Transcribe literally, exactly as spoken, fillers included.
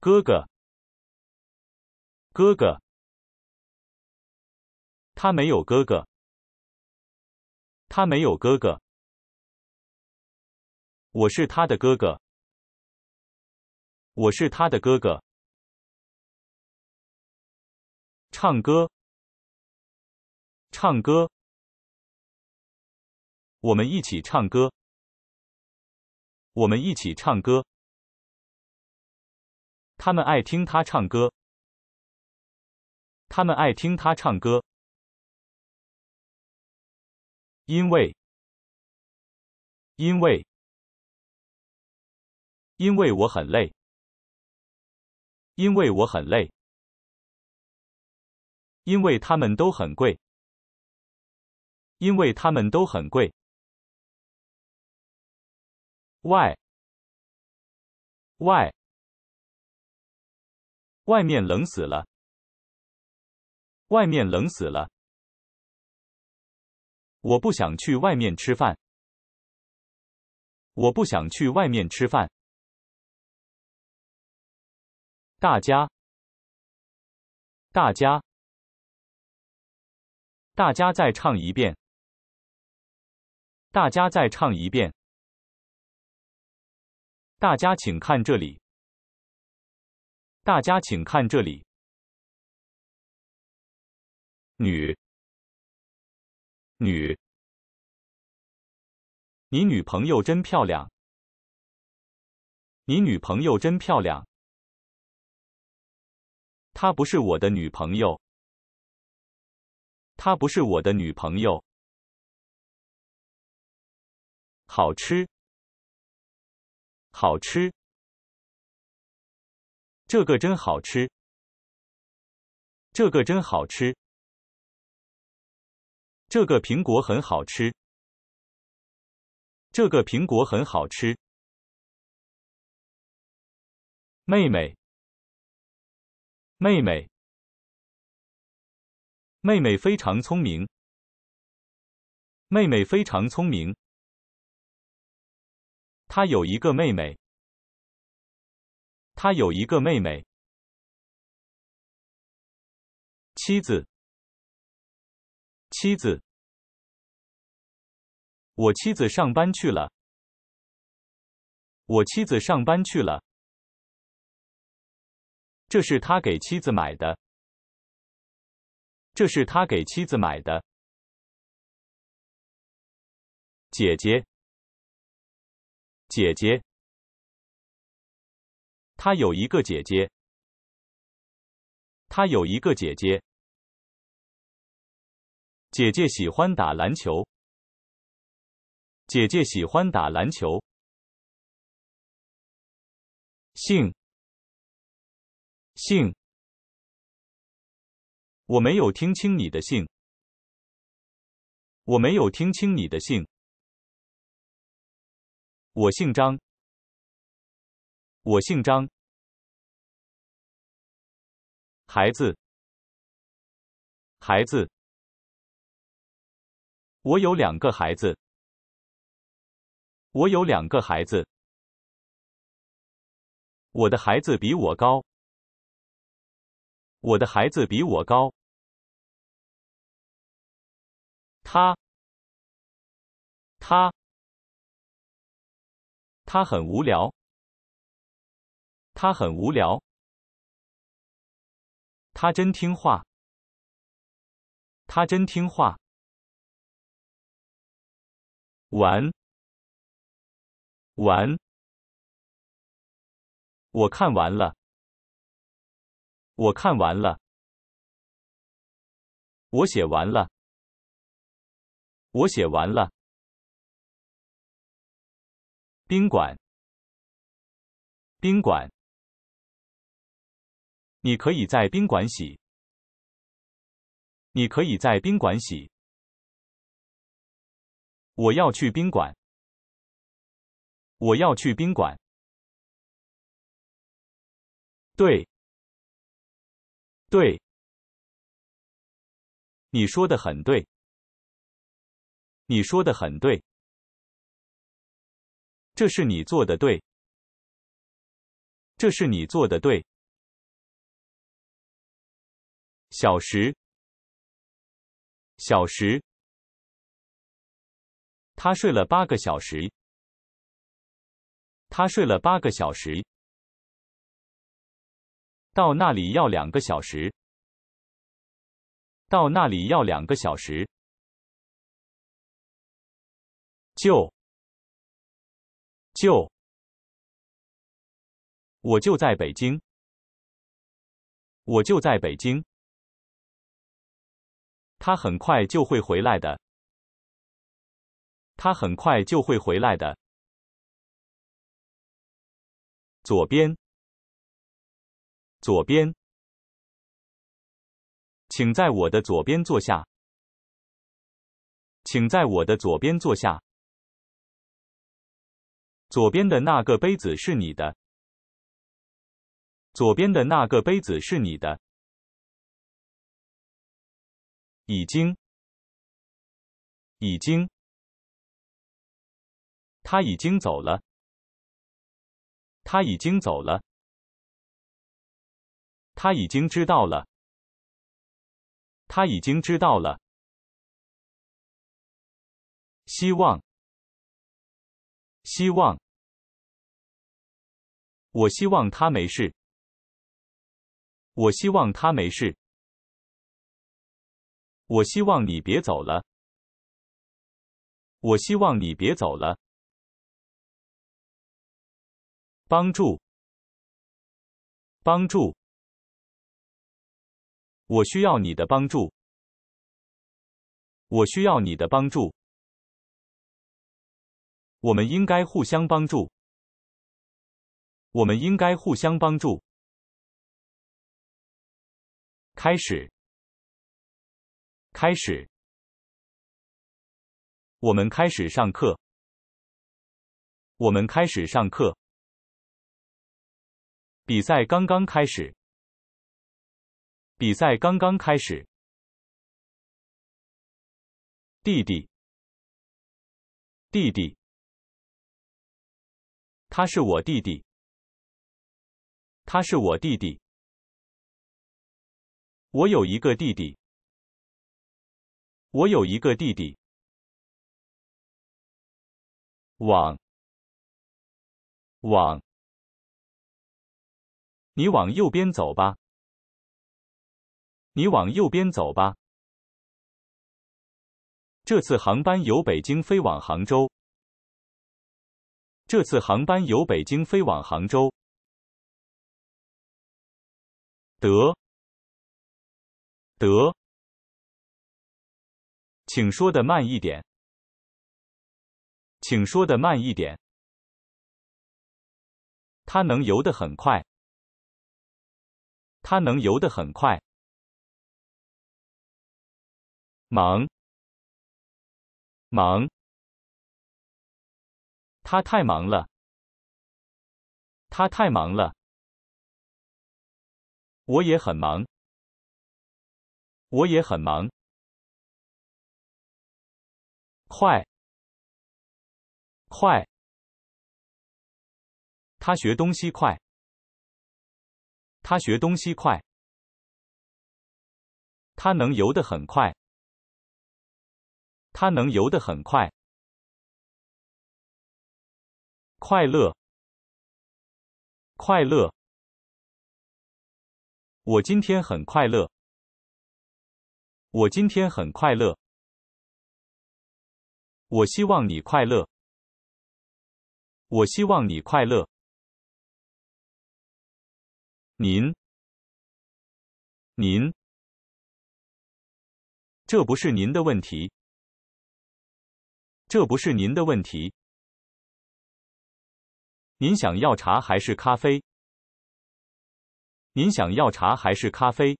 哥哥，哥哥，他没有哥哥，他没有哥哥，我是他的哥哥，我是他的哥哥。唱歌，唱歌，我们一起唱歌，我们一起唱歌。 他们爱听他唱歌，他们爱听他唱歌。因为，因为，因为我很累，因为我很累。因为他们都很贵，因为他们都很贵。外，外。 外面冷死了，外面冷死了。我不想去外面吃饭，我不想去外面吃饭。大家，大家，大家再唱一遍，大家再唱一遍。大家请看这里。 大家请看这里。女，女，你女朋友真漂亮。你女朋友真漂亮。她不是我的女朋友。她不是我的女朋友。好吃，好吃。 这个真好吃，这个真好吃，这个苹果很好吃，这个苹果很好吃。妹妹，妹妹，妹妹非常聪明，妹妹非常聪明。她有一个妹妹。 他有一个妹妹。妻子，妻子，我妻子上班去了，我妻子上班去了。这是他给妻子买的，这是他给妻子买的。姐姐，姐姐。 他有一个姐姐，他有一个姐姐。姐姐喜欢打篮球，姐姐喜欢打篮球。姓，姓，我没有听清你的姓，我没有听清你的姓。我姓张。 我姓张。孩子，孩子，我有两个孩子，我有两个孩子。我的孩子比我高，我的孩子比我高。他，他，他很无聊。 他很无聊。他真听话。他真听话。玩，玩。我看完了。我看完了。我写完了。我写完了。宾馆，宾馆。 你可以在宾馆洗。你可以在宾馆洗。我要去宾馆。我要去宾馆。对，对，你说的很对。你说的很对。这是你做的对。这是你做的对。小时，小时，他睡了八个小时，他睡了八个小时，到那里要两个小时，到那里要两个小时。 就，就，我就在北京，我就在北京，他很快就会回来的，他很快就会回来的。左边，左边，请在我的左边坐下，请在我的左边坐下。 左边的那个杯子是你的。左边的那个杯子是你的。已经，已经，他已经走了。他已经走了。他已经知道了。他已经知道了。希望。 希望，我希望他没事。我希望他没事。我希望你别走了。我希望你别走了。帮助，帮助，我需要你的帮助。我需要你的帮助。 我们应该互相帮助。我们应该互相帮助。开始，开始，我们开始上课。我们开始上课。比赛刚刚开始。比赛刚刚开始。弟弟，弟弟。 他是我弟弟。他是我弟弟。我有一个弟弟。我有一个弟弟。往，往，你往右边走吧。你往右边走吧。这次航班由北京飞往杭州。 这次航班由北京飞往杭州。得，得，请说的慢一点，请说的慢一点。他能游得很快，他能游得很快。忙，忙。 他太忙了，他太忙了。我也很忙，我也很忙。快，快！他学东西快，他学东西快。他能游得很快，他能游得很快。 快乐，快乐！我今天很快乐。我今天很快乐。我希望你快乐。我希望你快乐。您，您，这不是您的问题。这不是您的问题。 您想要茶还是咖啡？您想要茶还是咖啡？